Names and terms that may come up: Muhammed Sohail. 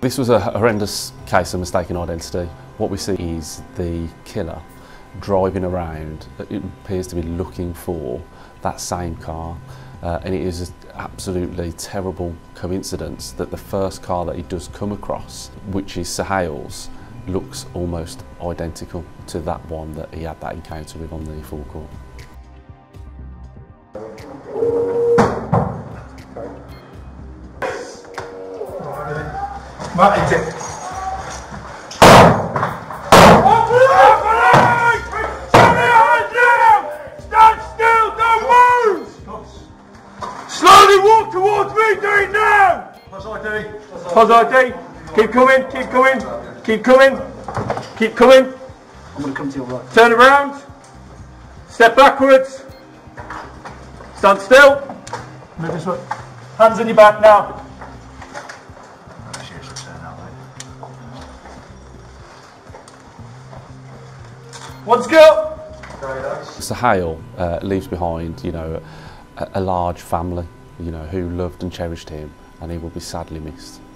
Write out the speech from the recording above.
This was a horrendous case of mistaken identity. What we see is the killer driving around, it appears to be looking for that same car, and it is an absolutely terrible coincidence that the first car that he does come across, which is Sohail's, looks almost identical to that one that he had that encounter with on the forecourt. ما أنت Stand still, don't move! Slowly walk towards me, do it now! Pause ID. Keep coming. I'm going to come to your right. Turn around. Step backwards. Stand still. Move this way. Hands on your back now. Let's go! Sohail leaves behind, a large family, who loved and cherished him, and he will be sadly missed.